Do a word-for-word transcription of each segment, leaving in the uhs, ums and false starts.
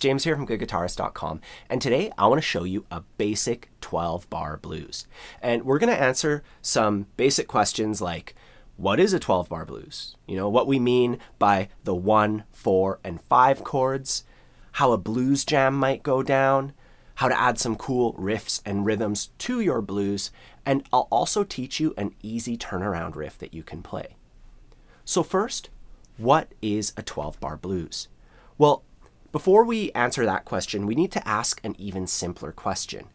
James here from Good Guitarist dot com, and today I want to show you a basic twelve bar blues. And we're going to answer some basic questions like, what is a twelve bar blues? You know, what we mean by the one, four, and five chords, how a blues jam might go down, how to add some cool riffs and rhythms to your blues, and I'll also teach you an easy turnaround riff that you can play. So first, what is a twelve bar blues? Well, before we answer that question, we need to ask an even simpler question.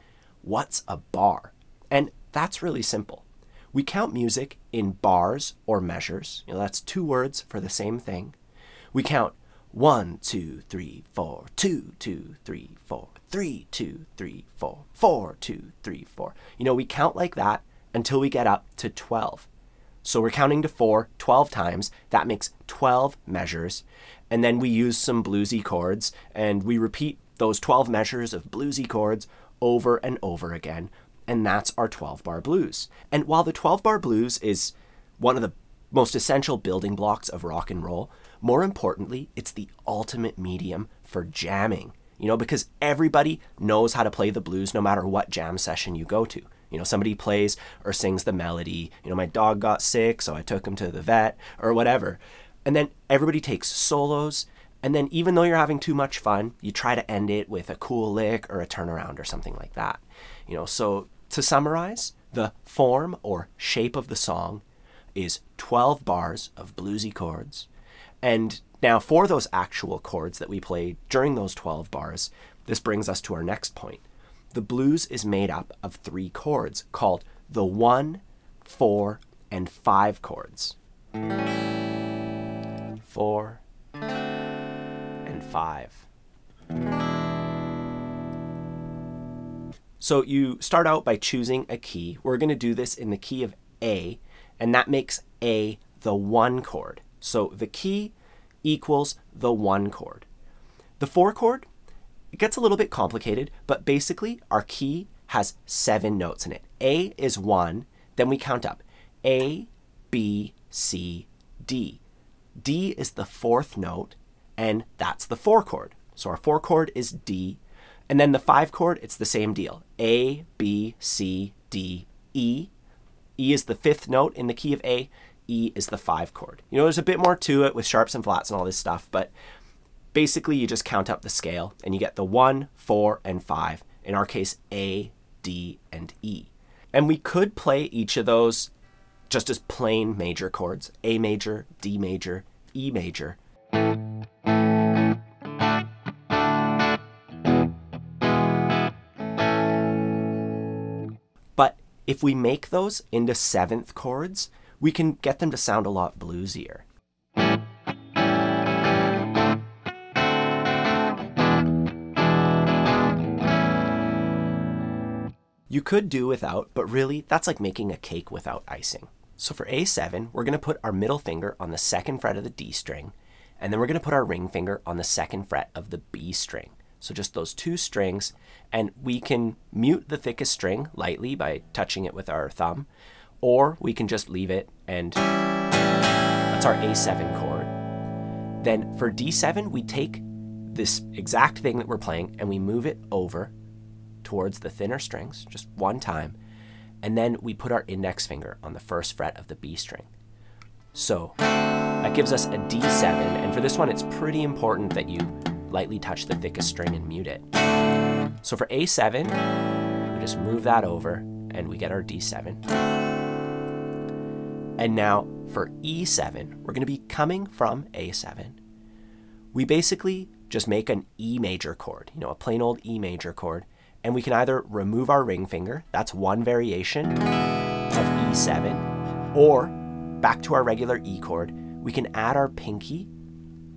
What's a bar? And that's really simple. We count music in bars or measures. You know, that's two words for the same thing. We count one, two, three, four, two, two, three, four, three, two, three, four, four, two, three, four. You know, we count like that until we get up to twelve. So we're counting to four twelve times. That makes twelve measures. And then we use some bluesy chords, and we repeat those twelve measures of bluesy chords over and over again. And that's our twelve bar blues. And while the twelve bar blues is one of the most essential building blocks of rock and roll, more importantly, it's the ultimate medium for jamming. You know, because everybody knows how to play the blues no matter what jam session you go to. You know, somebody plays or sings the melody, you know, my dog got sick, so I took him to the vet, or whatever. And then everybody takes solos, and then even though you're having too much fun, you try to end it with a cool lick or a turnaround or something like that. You know, so to summarize, the form or shape of the song is twelve bars of bluesy chords. And now for those actual chords that we play during those twelve bars, this brings us to our next point. The blues is made up of three chords called the one, four, and five chords. Four and five. So you start out by choosing a key. We're going to do this in the key of A, and that makes A the one chord. So the key equals the one chord. The four chord, it gets a little bit complicated, but basically our key has seven notes in it. A is one, then we count up A, B, C, D. D is the fourth note, and that's the four chord. So our four chord is D. And then the five chord, it's the same deal. A, B, C, D, E. E is the fifth note in the key of A. E is the five chord. You know, there's a bit more to it with sharps and flats and all this stuff, but basically, you just count up the scale, and you get the one, four, and five. In our case, A, D, and E. And we could play each of those just as plain major chords. A major, D major, E major. But if we make those into seventh chords, we can get them to sound a lot bluesier. You could do without, but really, that's like making a cake without icing. So for A seven, we're going to put our middle finger on the second fret of the D string, and then we're going to put our ring finger on the second fret of the B string. So just those two strings, and we can mute the thickest string lightly by touching it with our thumb, or we can just leave it, and that's our A seven chord. Then for D seven, we take this exact thing that we're playing, and we move it over towards the thinner strings, just one time, and then we put our index finger on the first fret of the B string. So that gives us a D seven, and for this one it's pretty important that you lightly touch the thickest string and mute it. So for A seven, we just move that over and we get our D seven. And now for E seven, we're going to be coming from A seven. We basically just make an E major chord, you know, a plain old E major chord. And we can either remove our ring finger, that's one variation of E seven, or back to our regular E chord, we can add our pinky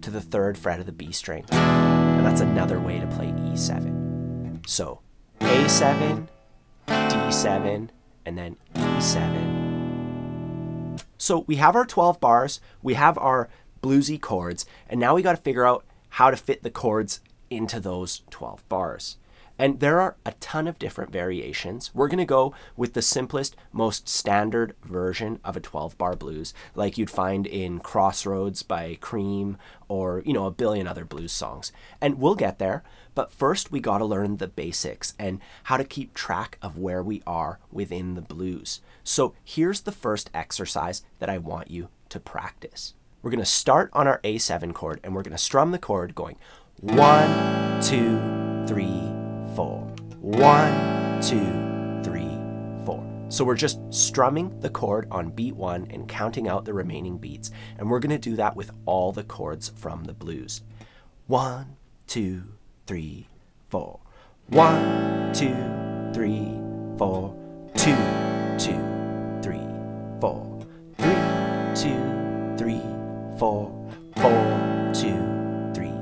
to the third fret of the B string. And that's another way to play E seven. So A seven, D seven, and then E seven. So we have our twelve bars, we have our bluesy chords, and now we got to figure out how to fit the chords into those twelve bars. And there are a ton of different variations. We're going to go with the simplest, most standard version of a twelve bar blues, like you'd find in Crossroads by Cream or, you know, a billion other blues songs. And we'll get there, but first we got to learn the basics and how to keep track of where we are within the blues. So here's the first exercise that I want you to practice. We're going to start on our A seven chord and we're going to strum the chord going one, two, three, four. One, two, three, four. So we're just strumming the chord on beat one and counting out the remaining beats. And we're going to do that with all the chords from the blues. One, two, three, four. One, two, three, four. Two, two, three, four. Three, two, three, four. Four, two, three,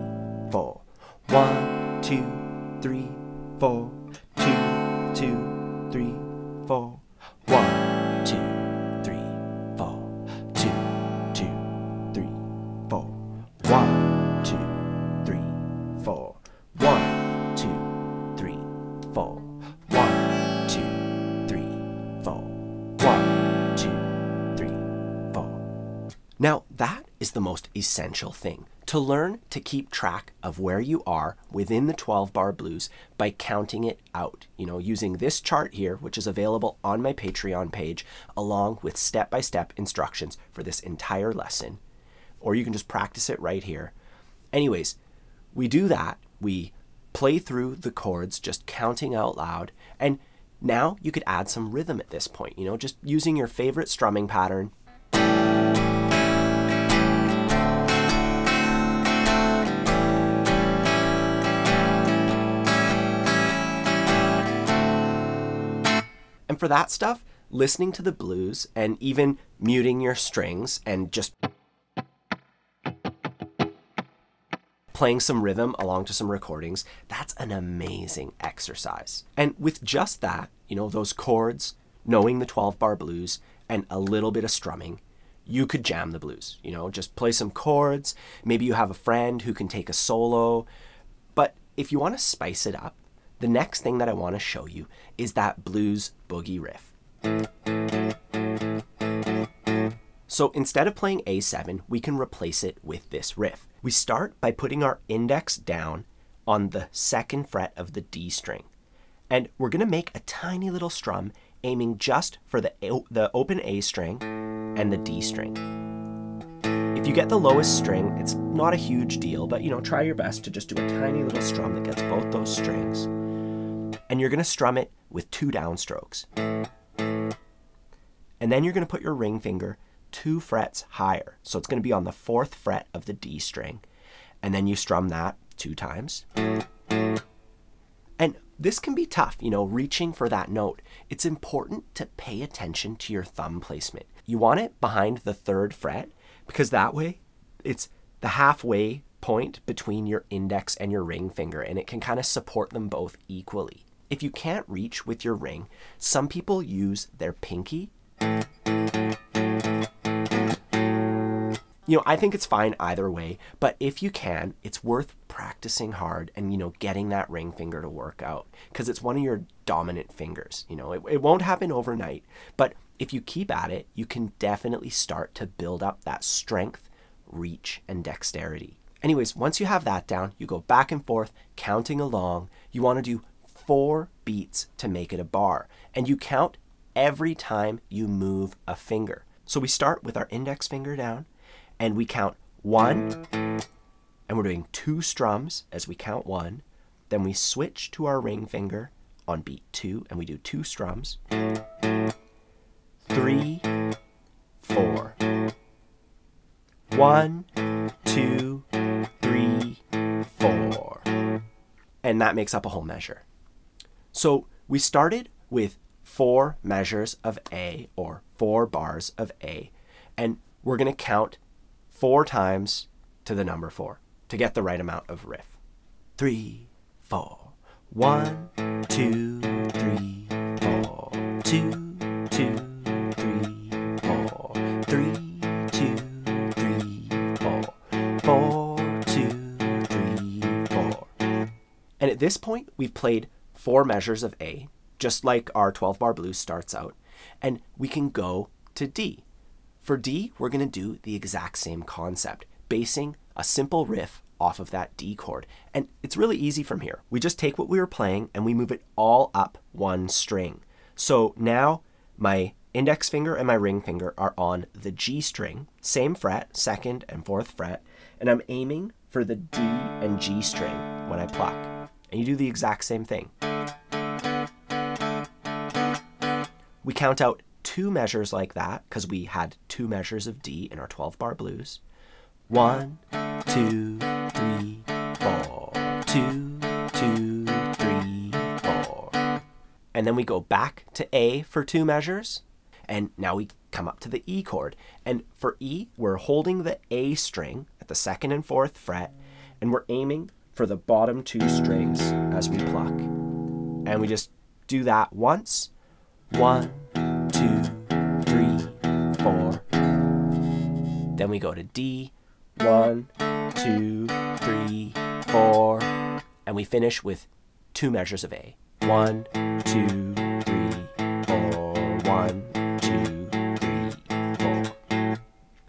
four. One, two, three, four. Two, two, three, four. One, two, three, four. Two, two, three, four. One, two, three, four. One, two, three, four. One, two, three, four. One, two, three, four. Now that is the most essential thing, to learn to keep track of where you are within the twelve bar blues by counting it out, you know, using this chart here, which is available on my Patreon page, along with step-by-step instructions for this entire lesson, or you can just practice it right here. Anyways, we do that, we play through the chords, just counting out loud, and now you could add some rhythm at this point, you know, just using your favorite strumming pattern. And for that stuff, listening to the blues and even muting your strings and just playing some rhythm along to some recordings, that's an amazing exercise. And with just that, you know, those chords, knowing the twelve bar blues and a little bit of strumming, you could jam the blues, you know, just play some chords. Maybe you have a friend who can take a solo, but if you want to spice it up, the next thing that I want to show you is that blues boogie riff. So instead of playing A seven, we can replace it with this riff. We start by putting our index down on the second fret of the D string. And we're going to make a tiny little strum aiming just for the, the open A string and the D string. If you get the lowest string, it's not a huge deal, but you know, try your best to just do a tiny little strum that gets both those strings. And you're going to strum it with two downstrokes. And then you're going to put your ring finger two frets higher. So it's going to be on the fourth fret of the D string. And then you strum that two times. And this can be tough, you know, reaching for that note. It's important to pay attention to your thumb placement. You want it behind the third fret because that way it's the halfway point between your index and your ring finger, and it can kind of support them both equally. If you can't reach with your ring, some people use their pinky. You know, I think it's fine either way, but if you can, it's worth practicing hard and, you know, getting that ring finger to work out because it's one of your dominant fingers. You know, it, it won't happen overnight, but if you keep at it, you can definitely start to build up that strength, reach, and dexterity. Anyways, once you have that down, you go back and forth, counting along. You want to do four beats to make it a bar, and you count every time you move a finger. So we start with our index finger down, and we count one, and we're doing two strums as we count one. Then we switch to our ring finger on beat two, and we do two strums. Three, four. One, two, three, four. And that makes up a whole measure. So we started with four measures of A, or four bars of A, and we're going to count four times to the number four to get the right amount of riff. Three, four. One, two, three, four. Two, At this point, we've played four measures of A, just like our twelve bar blues starts out, and we can go to D. For D, we're going to do the exact same concept, basing a simple riff off of that D chord. And it's really easy from here. We just take what we were playing and we move it all up one string. So now my index finger and my ring finger are on the G string, same fret, second and fourth fret, and I'm aiming for the D and G string when I pluck. And you do the exact same thing. We count out two measures like that because we had two measures of D in our twelve bar blues. One, two, three, four. Two, two, three, four. And then we go back to A for two measures. And now we come up to the E chord. And for E, we're holding the A string at the second and fourth fret, and we're aiming for the bottom two strings as we pluck. And we just do that once. One, two, three, four. Then we go to D. One, two, three, four. And we finish with two measures of A. One, two, three, four. One, two, three, four.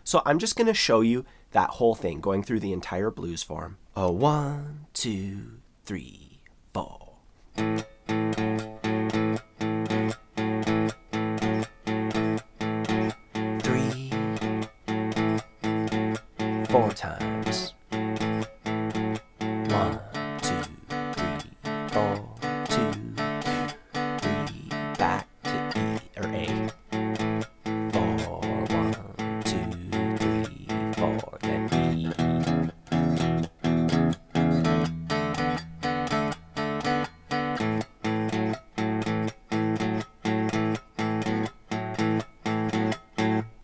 So I'm just going to show you that whole thing, going through the entire blues form. Oh, one, two, three, four. Four times. One, two, three, four, two, three, back to E or A. Four, one, two, three, four, then E.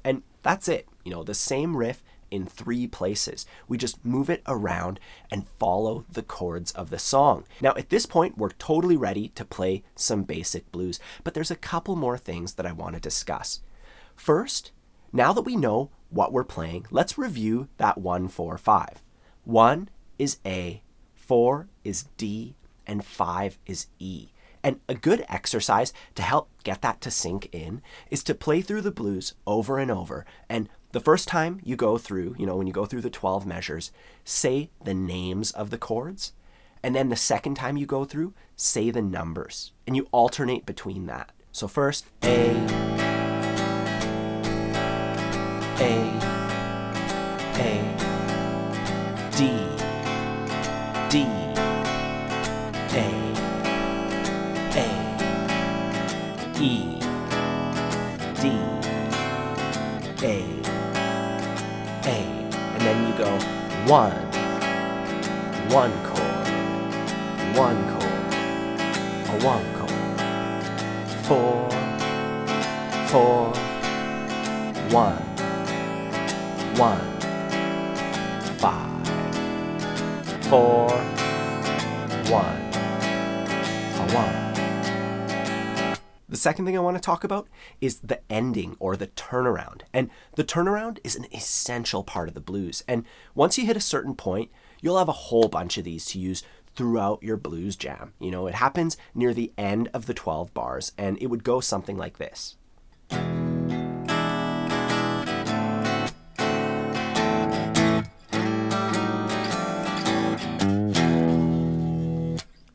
And that's it. You know, the same riff in three places. We just move it around and follow the chords of the song. Now at this point, we're totally ready to play some basic blues, but there's a couple more things that I want to discuss. First, now that we know what we're playing, let's review that one, four, five. One is A, four is D, and five is E. And a good exercise to help get that to sink in is to play through the blues over and over, and the first time you go through, you know, when you go through the twelve measures, say the names of the chords. And then the second time you go through, say the numbers. And you alternate between that. So first, A, A, A, D, D, A, A, E, D, A. A, and then you go one, one chord, one chord, a one chord, four, four, one, one, five, four, one, a one. The second thing I want to talk about is the ending or the turnaround. And the turnaround is an essential part of the blues. And once you hit a certain point, you'll have a whole bunch of these to use throughout your blues jam. You know, it happens near the end of the twelve bars, and it would go something like this.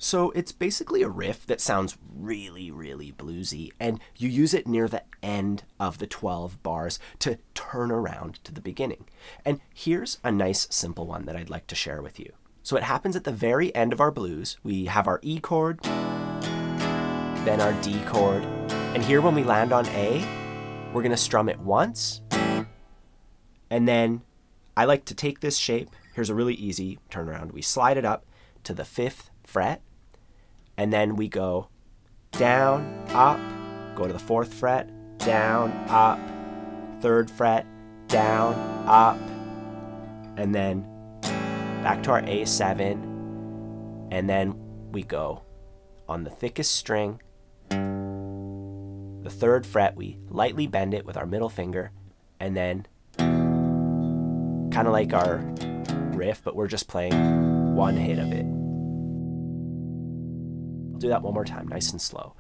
So it's basically a riff that sounds really, really bluesy, and you use it near the end of the twelve bars to turn around to the beginning. And here's a nice simple one that I'd like to share with you. So it happens at the very end of our blues. We have our E chord, then our D chord, and here when we land on A, we're going to strum it once, and then I like to take this shape. Here's a really easy turnaround. We slide it up to the fifth fret, and then we go down, up, go to the fourth fret, down, up, third fret, down, up, and then back to our A seven, and then we go on the thickest string, the third fret, we lightly bend it with our middle finger, and then kind of like our riff, but we're just playing one hit of it. We'll do that one more time, nice and slow.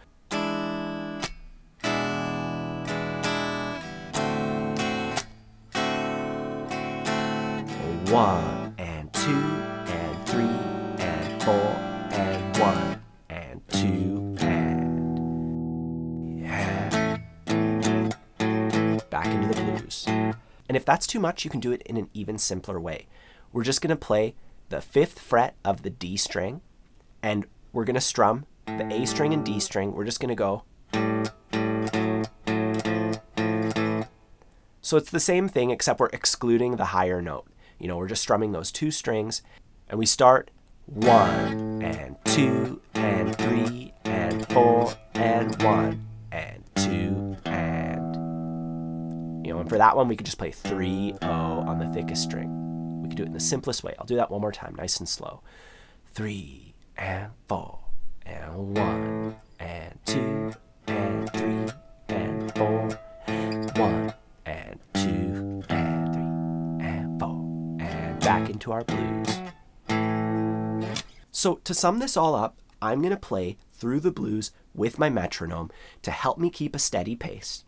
One and two and three and four and one and two and yeah. Back into the blues. And if that's too much, you can do it in an even simpler way. We're just going to play the fifth fret of the D string, and we're going to strum the A string and D string. We're just going to go. So it's the same thing, except we're excluding the higher note. You know, we're just strumming those two strings, and we start one and two and three and four and one and two and. You know, and for that one, we could just play three O on the thickest string. We could do it in the simplest way. I'll do that one more time, nice and slow. Three and four and one and two and three and four and one and two and three and four. Back into our blues. So to sum this all up, I'm going to play through the blues with my metronome to help me keep a steady pace.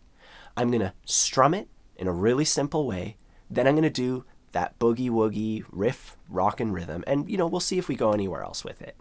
I'm going to strum it in a really simple way, then I'm going to do that boogie woogie riff, rock and rhythm, and you know, we'll see if we go anywhere else with it.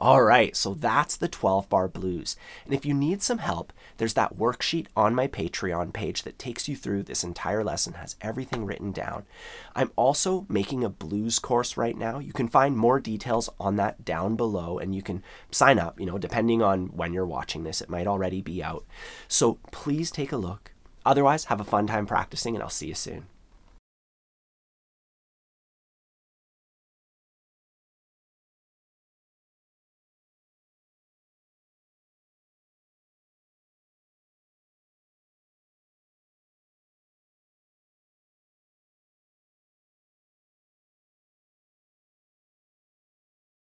All right, so that's the twelve bar blues. And if you need some help, there's that worksheet on my Patreon page that takes you through this entire lesson, has everything written down. I'm also making a blues course right now. You can find more details on that down below, and you can sign up, you know, depending on when you're watching this, it might already be out. So please take a look. Otherwise, have a fun time practicing, and I'll see you soon.